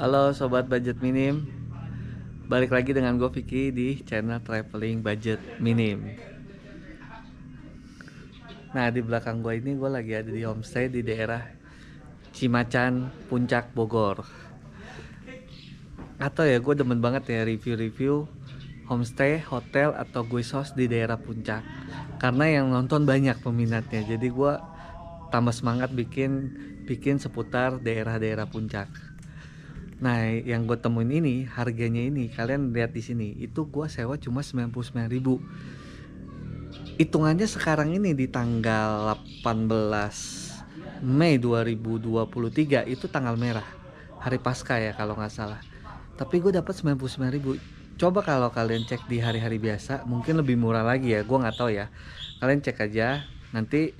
Halo Sobat Budget Minim, balik lagi dengan gue Vicky di channel Traveling Budget Minim. Nah, di belakang gue ini gue lagi ada di homestay di daerah Cimacan, Puncak, Bogor. Atau ya, gue demen banget ya review-review homestay, hotel, atau guest house di daerah Puncak. Karena yang nonton banyak peminatnya, jadi gue tambah semangat bikin seputar daerah-daerah Puncak. Nah, yang gue temuin ini harganya ini kalian lihat di sini itu gue sewa cuma 99.000. Hitungannya sekarang ini di tanggal 18 Mei 2023 itu tanggal merah, hari Paskah ya kalau nggak salah. Tapi gue dapat 99.000. Coba kalau kalian cek di hari-hari biasa mungkin lebih murah lagi ya, gue nggak tahu ya. Kalian cek aja nanti.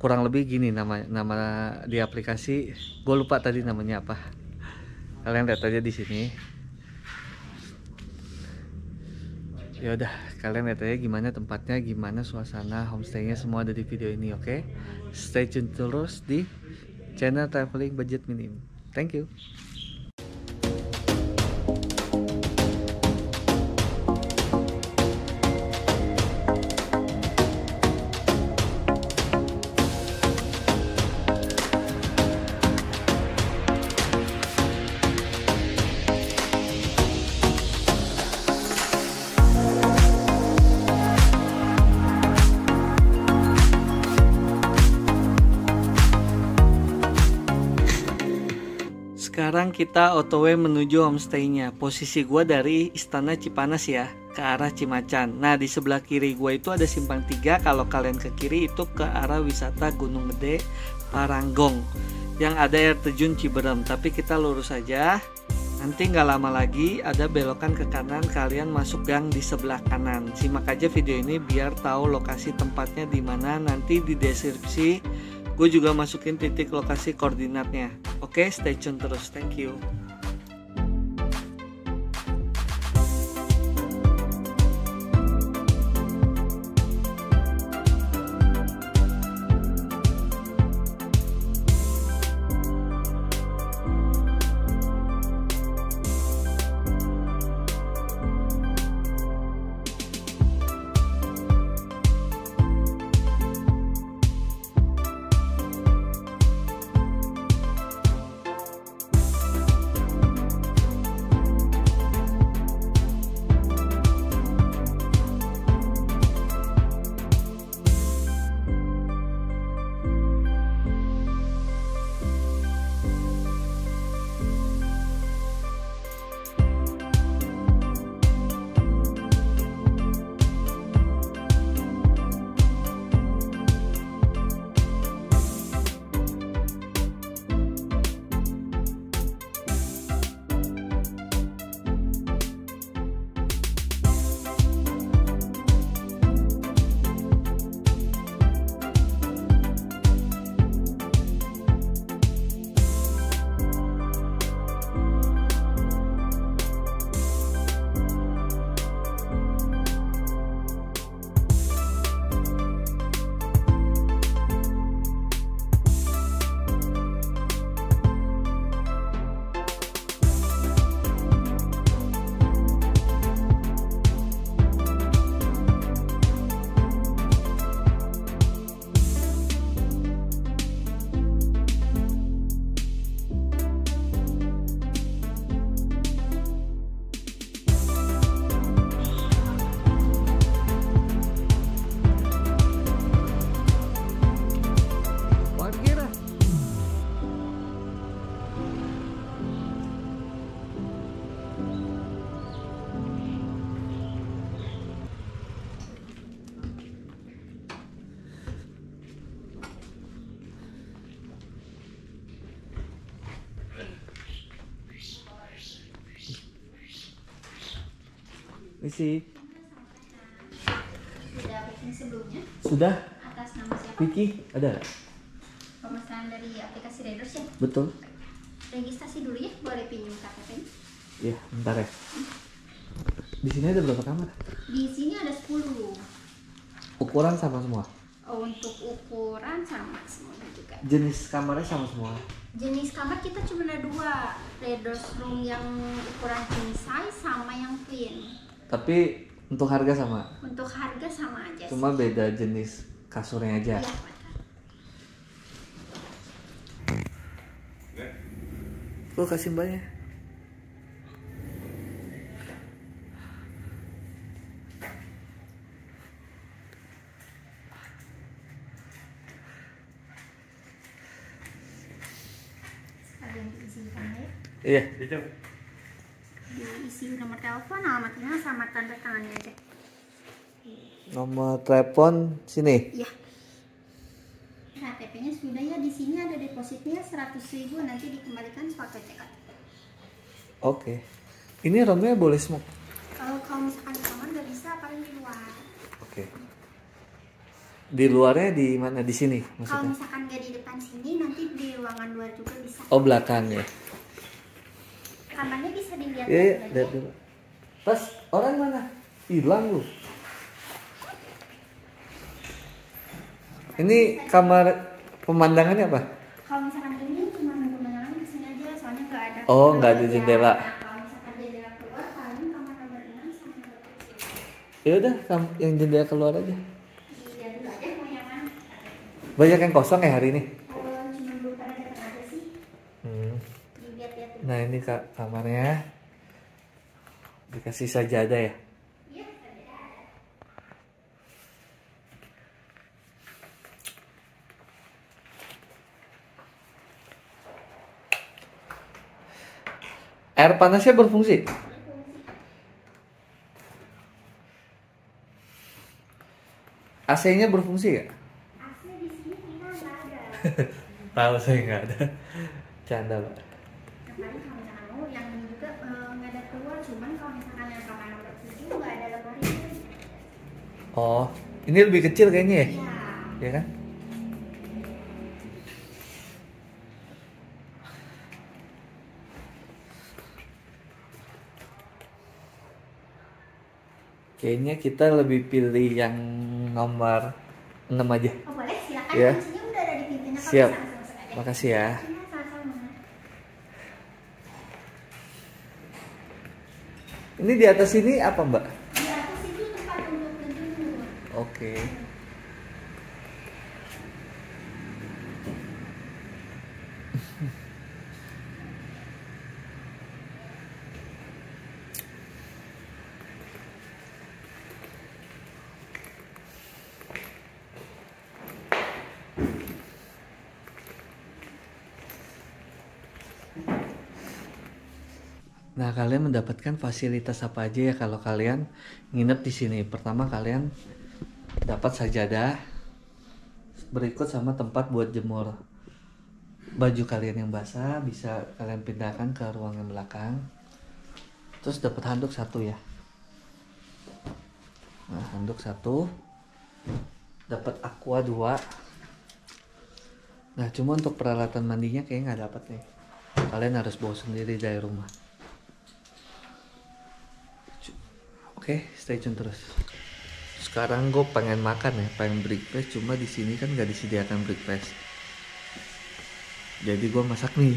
Kurang lebih gini nama di aplikasi, gue lupa tadi namanya apa. Kalian lihat aja di sini. Ya udah, kalian lihat aja gimana tempatnya, gimana suasana homestaynya, semua ada di video ini, oke? Okay? Stay tune terus di channel Traveling Budget Minim. Thank you. Sekarang kita otw menuju homestaynya. Posisi gue dari Istana Cipanas ya, ke arah Cimacan. Nah, di sebelah kiri gue itu ada simpang 3. Kalau kalian ke kiri itu ke arah wisata Gunung Gede Paranggong, yang ada air terjun Cibeureum. Tapi kita lurus aja. Nanti nggak lama lagi ada belokan ke kanan, kalian masuk gang di sebelah kanan. Simak aja video ini biar tahu lokasi tempatnya di mana. Nanti di deskripsi gue juga masukin titik lokasi koordinatnya. Oke, stay tune terus. Thank you. Isi. Sudah booking sebelumnya? Sudah. Atas nama siapa? Vicky, ada. Pemesanan dari aplikasi RedDoorz ya? Betul. registrasi dulu ya, boleh pinjam KTP-nya? Iya, bentar ya. Di sini ada berapa kamar? Di sini ada 10. Ukuran sama semua? Oh, untuk ukuran sama semua juga. Jenis kamarnya sama semua? Jenis kamar kita cuma ada 2, RedDoorz room yang ukuran king size sama yang twin. Tapi untuk harga sama? Untuk harga sama aja. Cuma sih beda jenis kasurnya aja. Ya. Lo kasih mbaknya. Ada yang diizinkan ya? Iya, itu. Diisi nomor telepon, alamatnya sama tanda tangannya aja. Nomor telepon sini. Iya. KTP-nya sudah ya, di sini ada depositnya 100.000, nanti dikembalikan pakai cek. Oke. Ini roomnya boleh smoke? Kalau kamu misalkan kamar nggak bisa, paling di luar. Oke. Di luarnya di mana? Di sini maksudnya? Kalau misalkan nggak di depan sini, nanti di ruangan luar juga bisa. Oh, belakang ya. Kamarnya bisa dilihat. Iya, lihat dulu. Pas orang mana? Hilang lu. Ini kamar pemandangannya apa? Kalau misalkan ini cuma pemandangan di sini aja, soalnya nggak ada. Oh, nggak ada jendela. Kalau misalkan jendela keluar, paling kamar nomor 6 sama nomor 7. Ya udah, yang jendela keluar aja. Iya, dulu aja mau yang mana? Banyak yang kosong ya hari ini? Cuma belum ada aja sih. Nah ini kak kamarnya, dikasih sajadah ya. Air panasnya berfungsi. AC-nya berfungsi nggak? AC di sini kita nggak ada. Tahu saya nggak ada. Canda pak. Kemarin kamu tahu yang juga nggak ada keluar, cuman kalau misalkan yang kamar nomor 7 nggak ada lemarinya. Oh, ini lebih kecil kayaknya ya? Iya. Iya kan? Kayaknya kita lebih pilih yang nomor 6 aja. Oh, boleh, silakan. Ya. Kuncinya udah ada di pintunya. Siap. Bisa, makasih ya. Ini di atas sini apa, Mbak? Di atas sini tempat untuk tidur. Oke. Nah, kalian mendapatkan fasilitas apa aja ya kalau kalian nginep di sini? Pertama, kalian dapat sajadah, berikut sama tempat buat jemur baju kalian yang basah, bisa kalian pindahkan ke ruangan belakang. Terus dapat handuk 1 ya. Nah, handuk 1, dapat aqua 2. Nah, cuma untuk peralatan mandinya kayaknya nggak dapat nih. Kalian harus bawa sendiri dari rumah. Oke, stay tune terus. Sekarang gue pengen makan ya, pengen breakfast, cuma di sini kan gak disediakan breakfast. Jadi gue masak nih.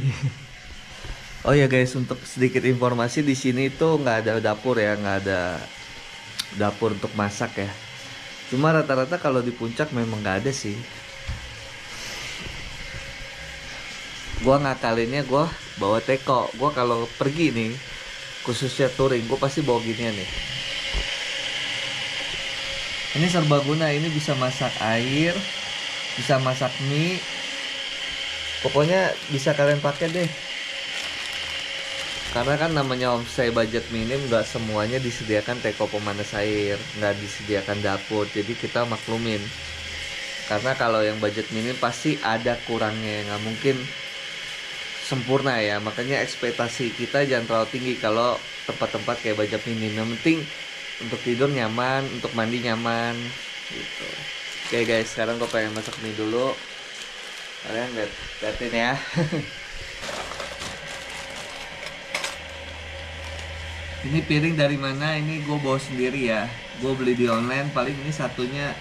Oh ya guys, untuk sedikit informasi, di sini itu nggak ada dapur ya, nggak ada dapur untuk masak ya. Cuma rata-rata kalau di puncak memang nggak ada sih. Gue ngakalinnya gue bawa teko. Gue kalau pergi nih, khususnya touring, gue pasti bawa ginian nih. Ini serbaguna, ini bisa masak air, bisa masak mie, pokoknya bisa kalian pakai deh. Karena kan namanya homestay budget minim, nggak semuanya disediakan teko pemanas air, nggak disediakan dapur, jadi kita maklumin. Karena kalau yang budget minim pasti ada kurangnya, nggak mungkin sempurna ya. Makanya ekspektasi kita jangan terlalu tinggi kalau tempat-tempat kayak budget minim. Yang penting untuk tidur nyaman, untuk mandi nyaman gitu. Oke guys, sekarang gue pengen masak mie dulu. Kalian liatin ya. Ini piring dari mana? Ini gue bawa sendiri ya. Gue beli di online, paling ini satunya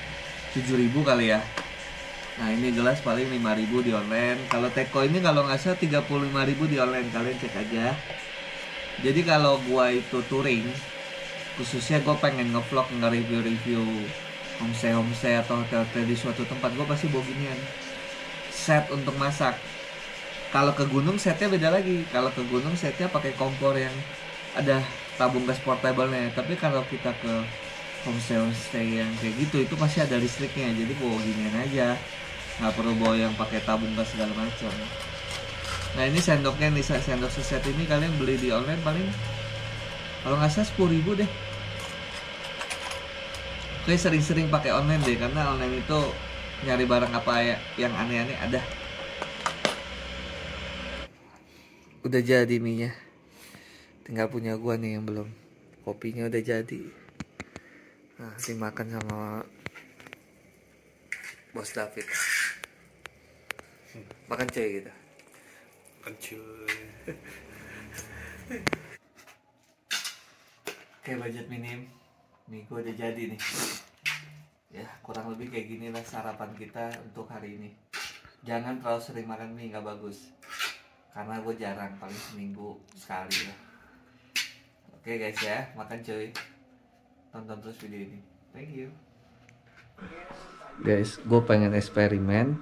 7.000 kali ya. Nah ini gelas paling 5.000 di online. Kalau teko ini kalau nggak salah 35.000 di online, kalian cek aja. Jadi kalau gua itu touring, khususnya gue pengen ngevlog, nge-review-review homestay-homestay atau hotel-hotel di suatu tempat, gue pasti bawa ginian. Set untuk masak. Kalau ke gunung setnya beda lagi. Kalau ke gunung setnya pakai kompor yang ada tabung gas portable-nya. Tapi kalau kita ke homestay-homestay yang kayak gitu, itu pasti ada listriknya. Jadi bawa ginian aja. Nggak perlu bawa yang pakai tabung gas segala macam. Nah ini sendoknya nih, sendok seset ini kalian beli di online paling kalau nggak salah 10.000 deh. Oke, sering-sering pakai online deh, karena online itu nyari barang apa yang aneh-aneh ada. Udah jadi minyak, tinggal punya gua nih yang belum. Kopinya udah jadi. Nah dimakan sama Bos David. Makan cuy gitu. Oke, budget minim. Nih gue udah jadi nih. Ya kurang lebih kayak gini lah sarapan kita untuk hari ini. Jangan terlalu sering makan mie, nggak bagus. Karena gue jarang, paling seminggu sekali lah. Oke guys ya, makan cuy. Tonton terus video ini. Thank you. Guys, gue pengen eksperimen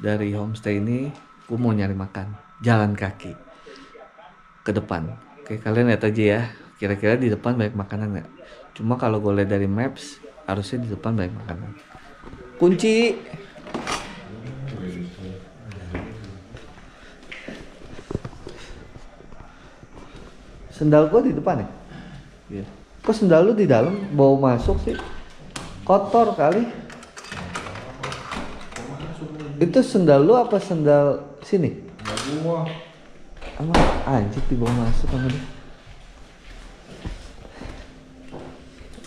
dari homestay ini. Gue mau nyari makan. Jalan kaki ke depan. Oke, kalian lihat aja ya, kira-kira di depan banyak makanan nggak? Cuma kalau gue lihat dari maps, harusnya di depan banyak makanan. Kunci. Sendal gue di depan ya? Iya. Kok sendal lu di dalam? Bau masuk sih. Kotor kali. Itu sendal lu apa sendal sini? Gua amat anjir tiba masuk sama dia.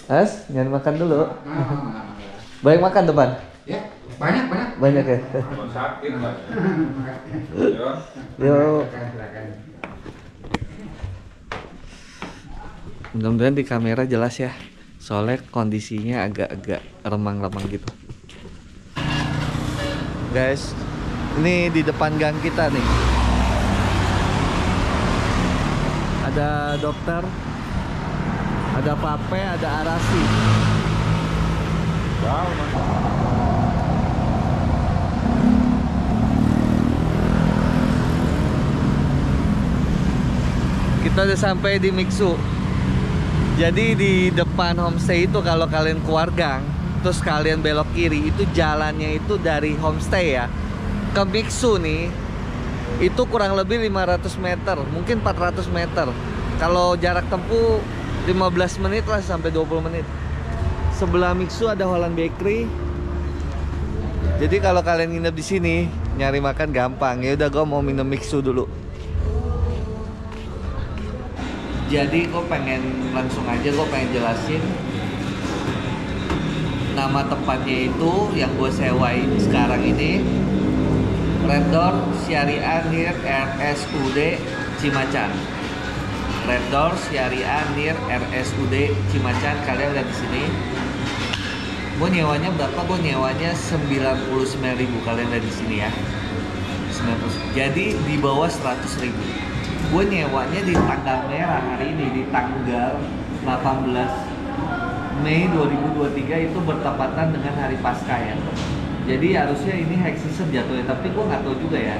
As, nyari makan dulu. Banyak makan depan? Ya, banyak. Banyak ya? Sakit banget. Yo. Mudah-mudahan di kamera jelas ya. Soalnya kondisinya agak-agak remang-remang gitu. Guys, ini di depan gang kita nih. Ada dokter, ada pape, ada arasi. Wow. Kita udah sampai di Mixu. Jadi di depan homestay itu kalau kalian keluar gang, terus kalian belok kiri, itu jalannya itu dari homestay ya ke Mixu nih, itu kurang lebih 500 meter, mungkin 400 meter. Kalau jarak tempuh 15 menit lah sampai 20 menit. Sebelah Mixu ada Holland Bakery. Jadi kalau kalian nginep di sini nyari makan gampang. Ya udah, gue mau minum Mixu dulu. Jadi gue pengen langsung aja, gue pengen jelasin nama tempatnya itu yang gue sewain sekarang ini. RedDoorz Syariah near RSUD Cimacan. RedDoorz Syariah near RSUD Cimacan. Kalian lihat di sini. Gue nyewanya berapa? Gue nyewanya 99.000. Kalian lihat di sini ya. 90. Jadi di bawah 100.000. Gue nyewanya di tanggal merah hari ini, di tanggal 18 Mei 2023, itu bertepatan dengan hari Paskah ya. Jadi harusnya ini high season jatuhnya, tapi gue nggak tahu juga ya.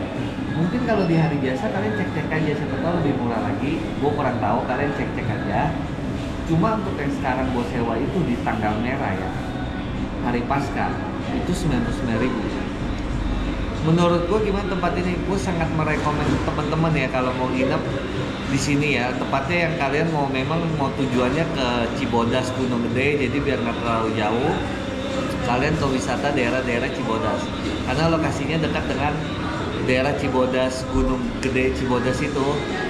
Mungkin kalau di hari biasa kalian cek-cek aja, siapa tahu lebih murah lagi. Gue kurang tahu, kalian cek-cek aja. Cuma untuk yang sekarang gue sewa itu di tanggal merah ya, hari Paskah, itu 99.000. Menurut gue gimana tempat ini? Gue sangat merekomendasikan teman-teman ya kalau mau nginep di sini ya. Tepatnya yang kalian mau memang mau tujuannya ke Cibodas, Gunung Gede, jadi biar nggak terlalu jauh. Kalian ke wisata daerah-daerah Cibodas, karena lokasinya dekat dengan daerah Cibodas, Gunung Gede Cibodas itu.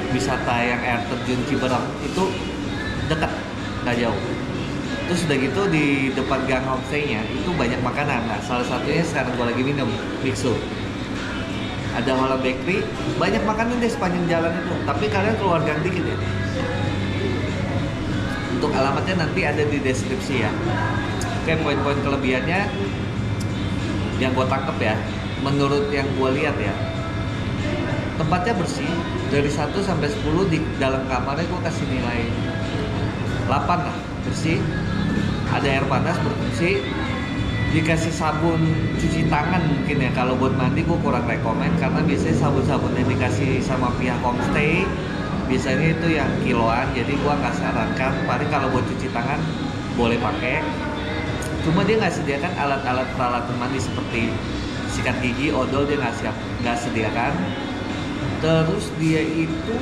Wisata yang air terjun Cibeureum itu dekat, nggak jauh. Terus udah gitu di depan gang homestay-nya itu banyak makanan. Nah salah satunya sekarang gua lagi minum Mixu. Ada Holland Bakery, banyak makanan deh sepanjang jalan itu. Tapi kalian keluar gang dikit ya. Untuk alamatnya nanti ada di deskripsi ya. Oke, poin-poin kelebihannya yang gue tangkep ya, menurut yang gue lihat ya, tempatnya bersih. Dari 1 sampai 10 di dalam kamarnya gue kasih nilai 8 lah. Bersih, ada air panas berfungsi, dikasih sabun cuci tangan mungkin ya. Kalau buat mandi gue kurang rekomen, karena biasanya sabun-sabun yang dikasih sama pihak homestay biasanya itu yang kiloan, jadi gue nggak sarankan. Paling kalau buat cuci tangan boleh pakai, cuma dia nggak sediakan alat-alat peralatan mandi seperti sikat gigi, odol dia nggak sediakan. Terus dia itu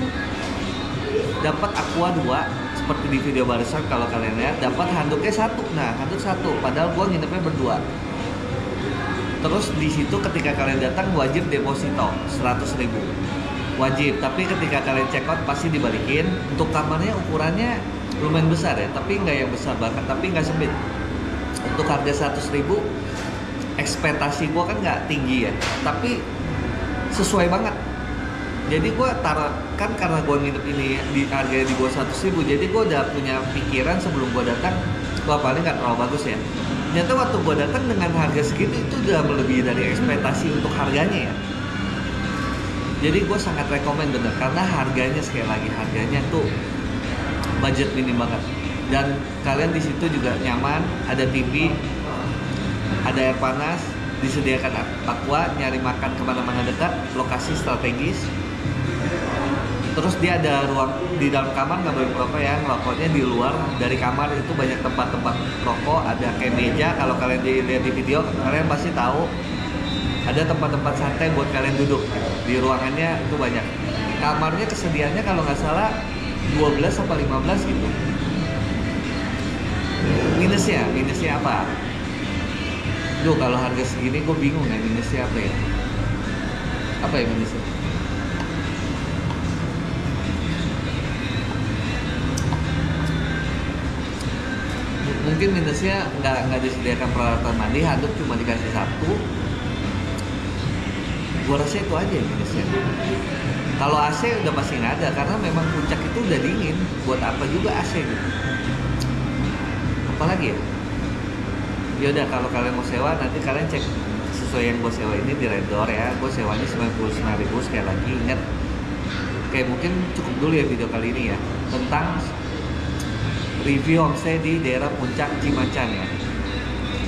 dapat aqua 2 seperti di video barusan kalau kalian lihat, dapat handuknya 1. Nah, handuk 1, padahal gua nginepnya berdua. Terus di situ ketika kalian datang wajib deposito 100.000. Wajib, tapi ketika kalian check out pasti dibalikin. Untuk kamarnya ukurannya lumayan besar ya, tapi nggak yang besar banget, tapi nggak sempit. Untuk harga 100.000 ekspektasi gua kan nggak tinggi ya, tapi sesuai banget. Jadi gue taruh, kan karena gue nginep ini di harganya di bawah 100.000, jadi gue udah punya pikiran sebelum gue datang, wah paling gak terlalu bagus ya. Ternyata waktu gue datang dengan harga segitu itu udah melebihi dari ekspektasi untuk harganya ya. Jadi gue sangat rekomen bener, karena harganya sekali lagi, harganya tuh budget minim banget. Dan kalian di situ juga nyaman, ada TV, ada air panas, disediakan aqua, nyari makan kemana-mana dekat, lokasi strategis. Terus dia ada ruang di dalam kamar, nggak boleh merokok ya, rokoknya di luar dari kamar. Itu banyak tempat-tempat rokok, ada kayak meja, kalau kalian lihat di video kalian pasti tahu ada tempat-tempat santai buat kalian duduk di ruangannya. Itu banyak kamarnya, kesediaannya kalau nggak salah 12 atau 15 gitu. Minusnya apa? Duh, kalau harga segini gue bingung ya minusnya apa ya? Apa ya minusnya? Mungkin minusnya nggak disediakan peralatan mandi, handuk cuma dikasih 1. Gua rasa itu aja minusnya. Kalau AC udah pasti nggak ada, karena memang puncak itu udah dingin, buat apa juga AC gitu. Apalagi ya? Yaudah, kalau kalian mau sewa nanti kalian cek sesuai yang gua sewa ini di RedDoorz ya. Gua sewanya 99.000 sekali lagi, ingat. Oke, mungkin cukup dulu ya video kali ini ya tentang review homestay di daerah Puncak Cimacan ya.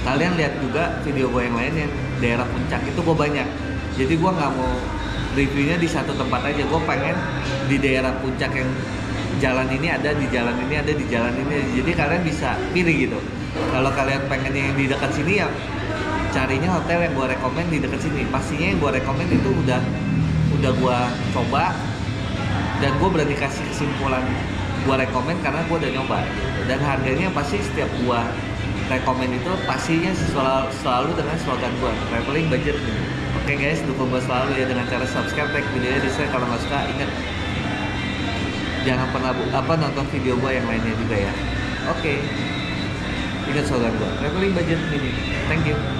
Kalian lihat juga video gue yang lain yang daerah Puncak itu gue banyak. Jadi gue nggak mau reviewnya di satu tempat aja. Gue pengen di daerah Puncak yang jalan ini ada, di jalan ini ada, di jalan ini. Jadi kalian bisa pilih gitu. Kalau kalian pengen yang di dekat sini ya carinya hotel yang gue rekomen di dekat sini. Pastinya yang gue rekomen itu udah gue coba dan gue berani kasih kesimpulan. Gue rekomen karena gue udah nyoba gitu. Dan harganya pasti setiap gue rekomen itu pastinya selalu dengan slogan gue, traveling budget minim. Oke guys, dukung gue selalu ya dengan cara subscribe, like videonya, di-share kalau nggak suka. Ingat, jangan pernah nonton video gue yang lainnya juga ya. Oke, ingat slogan gue, traveling budget minim. Thank you.